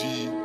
G.